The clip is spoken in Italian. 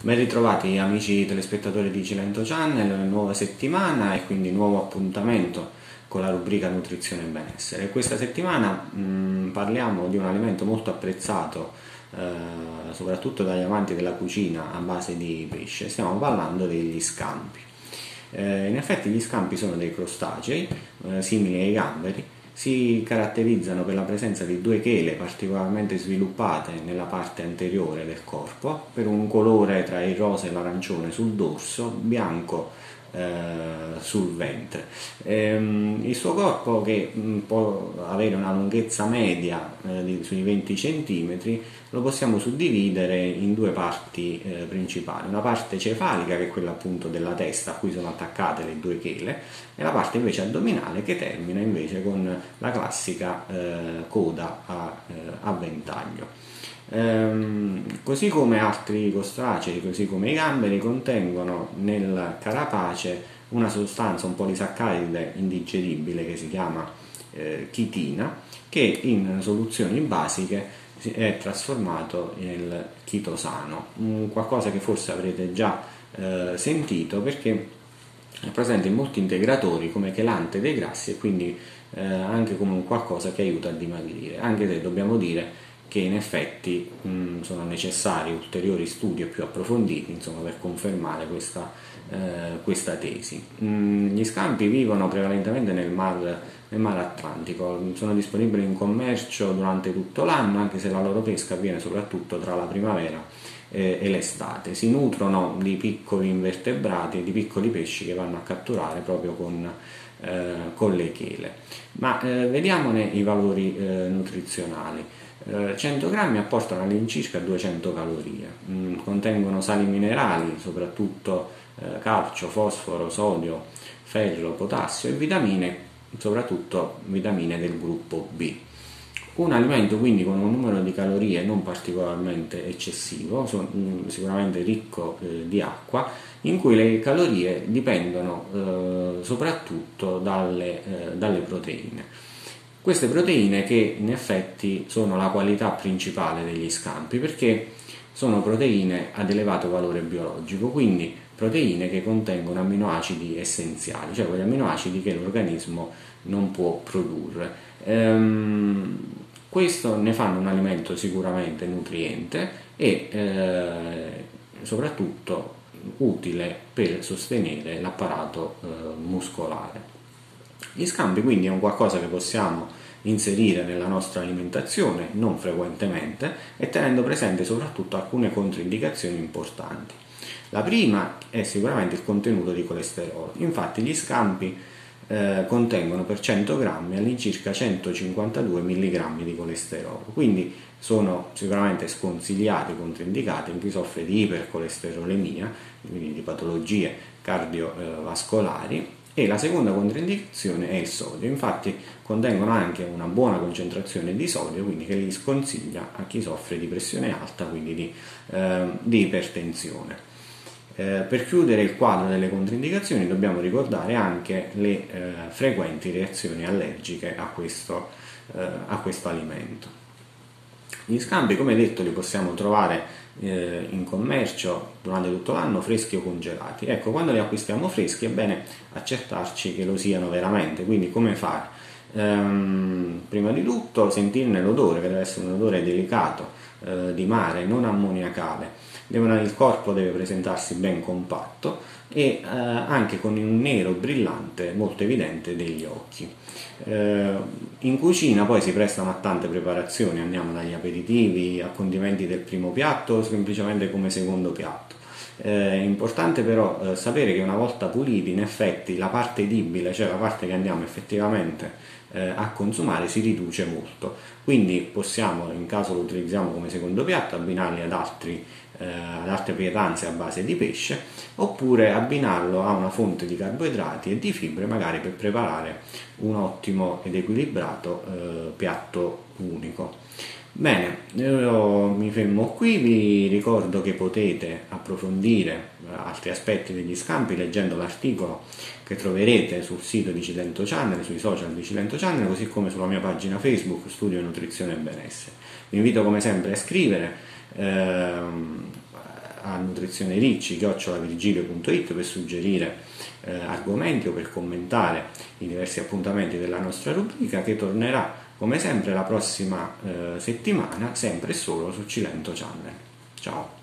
Ben ritrovati amici telespettatori di Cilento Channel, nuova settimana e quindi nuovo appuntamento con la rubrica Nutrizione e Benessere. Questa settimana parliamo di un alimento molto apprezzato soprattutto dagli amanti della cucina a base di pesce. Stiamo parlando degli scampi. In effetti gli scampi sono dei crostacei simili ai gamberi. Si caratterizzano per la presenza di due chele particolarmente sviluppate nella parte anteriore del corpo, per un colore tra il rosa e l'arancione sul dorso, bianco sul ventre. Il suo corpo, che può avere una lunghezza media sui 20 cm, lo possiamo suddividere in due parti principali: una parte cefalica, che è quella appunto della testa a cui sono attaccate le due chele, e la parte invece addominale, che termina invece con la classica coda a ventaglio. Così come altri crostacei, così come i gamberi, contengono nel carapace una sostanza un polisaccaride indigeribile che si chiama chitina, che in soluzioni basiche è trasformato nel chitosano, qualcosa che forse avrete già sentito perché è presente in molti integratori come chelante dei grassi e quindi anche come un qualcosa che aiuta a dimagrire, anche se dobbiamo dire che in effetti sono necessari ulteriori studi più approfonditi, insomma, per confermare questa tesi. Gli scampi vivono prevalentemente nel Mar Atlantico, sono disponibili in commercio durante tutto l'anno, anche se la loro pesca avviene soprattutto tra la primavera e l'estate. Si nutrono di piccoli invertebrati e di piccoli pesci che vanno a catturare proprio con le chele. Ma vediamone i valori nutrizionali. 100 grammi apportano all'incirca 200 calorie, contengono sali minerali, soprattutto calcio, fosforo, sodio, ferro, potassio e vitamine, soprattutto vitamine del gruppo B. Un alimento quindi con un numero di calorie non particolarmente eccessivo, sicuramente ricco di acqua, in cui le calorie dipendono soprattutto dalle proteine. Queste proteine, che in effetti sono la qualità principale degli scampi, perché sono proteine ad elevato valore biologico, quindi proteine che contengono amminoacidi essenziali, cioè quegli amminoacidi che l'organismo non può produrre. Questo ne fanno un alimento sicuramente nutriente e soprattutto utile per sostenere l'apparato muscolare. Gli scampi quindi è un qualcosa che possiamo inserire nella nostra alimentazione non frequentemente e tenendo presente soprattutto alcune controindicazioni importanti. La prima è sicuramente il contenuto di colesterolo. Infatti gli scampi contengono per 100 grammi all'incirca 152 mg di colesterolo, quindi sono sicuramente sconsigliati, controindicati in chi soffre di ipercolesterolemia, quindi di patologie cardiovascolari. E la seconda controindicazione è il sodio. Infatti contengono anche una buona concentrazione di sodio, quindi che li sconsiglia a chi soffre di pressione alta, quindi di ipertensione. Per chiudere il quadro delle controindicazioni dobbiamo ricordare anche le frequenti reazioni allergiche a questo alimento. Gli scampi, come detto, li possiamo trovare in commercio durante tutto l'anno freschi o congelati. Ecco, quando li acquistiamo freschi è bene accertarci che lo siano veramente. Quindi come fare? Prima di tutto sentirne l'odore, che deve essere un odore delicato, di mare, non ammoniacale. Il corpo deve presentarsi ben compatto e anche con un nero brillante molto evidente degli occhi. In cucina poi si prestano a tante preparazioni, andiamo dagli aperitivi a condimenti del primo piatto o semplicemente come secondo piatto. È importante però sapere che una volta puliti, in effetti la parte edibile, cioè la parte che andiamo effettivamente a consumare, si riduce molto, quindi possiamo, in caso lo utilizziamo come secondo piatto, abbinarli ad altre pietanze a base di pesce, oppure abbinarlo a una fonte di carboidrati e di fibre, magari per preparare un ottimo ed equilibrato piatto unico. Bene, io mi fermo qui, vi ricordo che potete approfondire altri aspetti degli scampi leggendo l'articolo che troverete sul sito di Cilento Channel, sui social di Cilento Channel, così come sulla mia pagina Facebook Studio Nutrizione e Benessere. Vi invito come sempre a scrivere a nutrizionericci@virgilio.it per suggerire argomenti o per commentare i diversi appuntamenti della nostra rubrica, che tornerà come sempre la prossima settimana, sempre e solo su Cilento Channel. Ciao!